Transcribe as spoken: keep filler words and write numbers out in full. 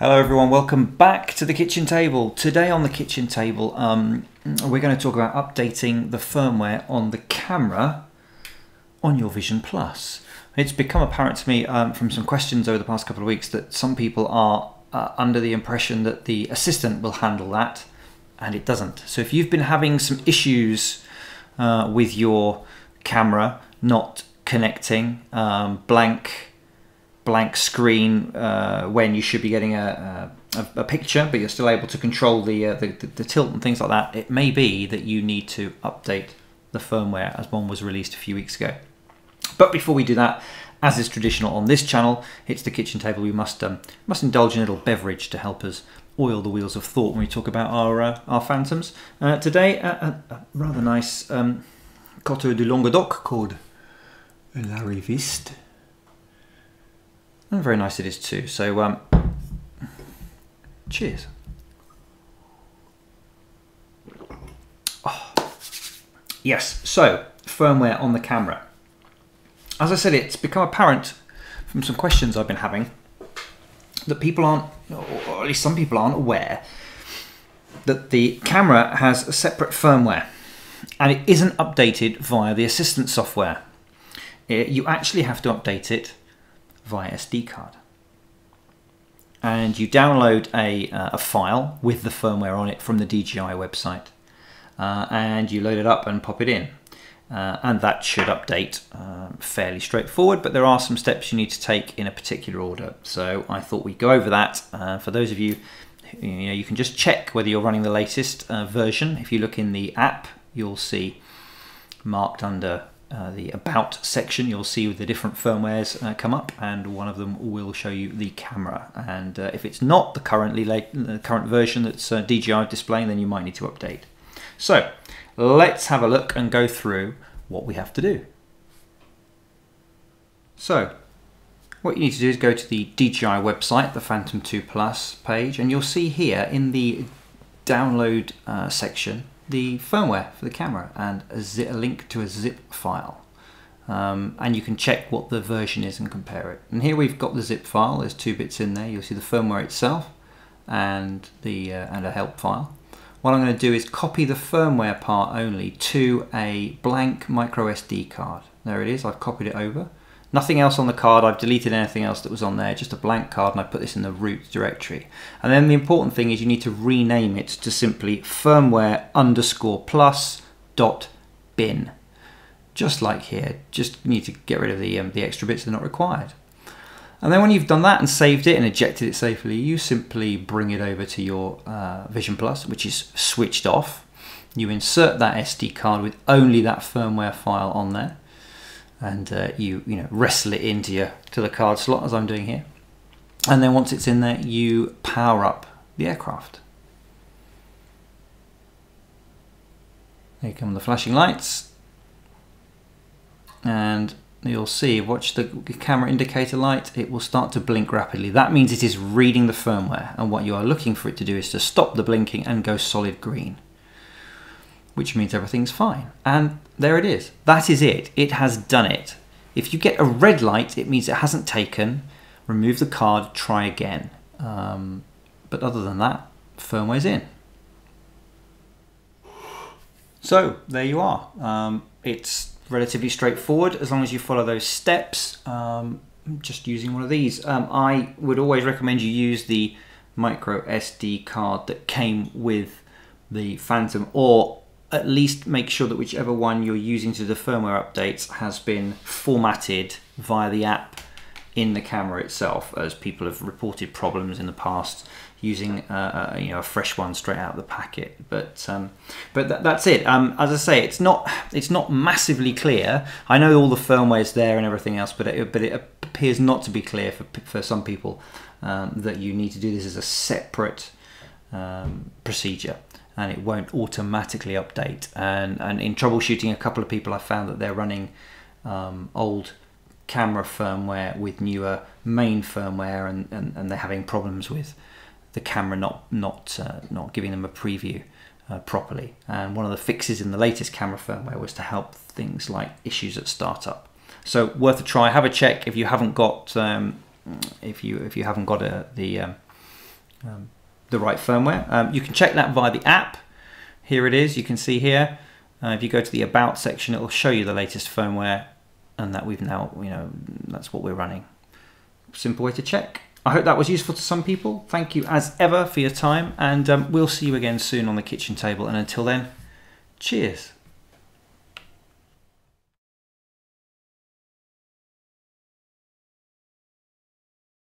Hello everyone, welcome back to the kitchen table. Today on the kitchen table um, we're going to talk about updating the firmware on the camera on your Vision Plus. It's become apparent to me um, from some questions over the past couple of weeks that some people are uh, under the impression that the assistant will handle that, and it doesn't. So if you've been having some issues uh, with your camera not connecting, um, blank blank screen uh, when you should be getting a, a, a picture, but you're still able to control the, uh, the, the, the tilt and things like that, it may be that you need to update the firmware, as one was released a few weeks ago. But before we do that, as is traditional on this channel, it's the kitchen table, we must, um, must indulge in a little beverage to help us oil the wheels of thought when we talk about our, uh, our Phantoms. Uh, today, a, a, a rather nice um, Coteau du Languedoc called La Riviste. And very nice it is too, so um, cheers. Oh. Yes, so firmware on the camera. As I said, it's become apparent from some questions I've been having that people aren't, or at least some people aren't aware, that the camera has a separate firmware and it isn't updated via the assistant software. It, you actually have to update it via S D card, and you download a, uh, a file with the firmware on it from the D J I website, uh, and you load it up and pop it in, uh, and that should update. Uh, fairly straightforward, but there are some steps you need to take in a particular order, so I thought we'd go over that. Uh, for those of you, you know, you can just check whether you're running the latest uh, version. If you look in the app, you'll see marked under Uh, the About section, you'll see the different firmwares uh, come up, and one of them will show you the camera. And uh, if it's not the currently late, the current version that's uh, D J I displaying, then you might need to update. So let's have a look and go through what we have to do. So what you need to do is go to the D J I website, the Phantom two Plus page, and you'll see here in the download uh, section the firmware for the camera and a, zip, a link to a zip file, um, and you can check what the version is and compare it. And here we've got the zip file. There's two bits in there. You'll see the firmware itself and the uh, and a help file. What I'm going to do is copy the firmware part only to a blank micro S D card. There it is. I've copied it over. Nothing else on the card. I've deleted anything else that was on there, just a blank card, and I put this in the root directory. And then the important thing is you need to rename it to simply firmware underscore plus dot bin. Just like here, just need to get rid of the, um, the extra bits that are not required. And then when you've done that and saved it and ejected it safely, you simply bring it over to your uh, Vision Plus, which is switched off. You insert that S D card with only that firmware file on there, and uh, you you know wrestle it into your to the card slot, as I'm doing here, and then once it's in there you power up the aircraft. Here come the flashing lights, and you'll see, watch the camera indicator light, it will start to blink rapidly. That means it is reading the firmware, and what you are looking for it to do is to stop the blinking and go solid green, which means everything's fine. And there it is. That is it. It has done it. If you get a red light, it means it hasn't taken. Remove the card, try again. Um, but other than that, firmware's in. So there you are. Um, it's relatively straightforward as long as you follow those steps. Um, just using one of these. Um, I would always recommend you use the micro S D card that came with the Phantom, or at least make sure that whichever one you're using to do the firmware updates has been formatted via the app in the camera itself, as people have reported problems in the past using uh, you know a fresh one straight out of the packet. But um, but th that's it. Um, as I say, it's not it's not massively clear. I know all the firmware's there and everything else, but it, but it appears not to be clear for for some people um, that you need to do this as a separate um, procedure, and it won't automatically update. And, and in troubleshooting, a couple of people I found that they're running um, old camera firmware with newer main firmware, and, and, and they're having problems with the camera not, not, uh, not giving them a preview uh, properly. And one of the fixes in the latest camera firmware was to help things like issues at startup. So worth a try, have a check if you haven't got, um, if you, if you haven't got a, the, um, um, the right firmware. Um, you can check that via the app. Here it is, you can see here. Uh, if you go to the About section, it will show you the latest firmware and that we've now, you know, that's what we're running. Simple way to check. I hope that was useful to some people. Thank you as ever for your time, and um, we'll see you again soon on the kitchen table. And until then, cheers.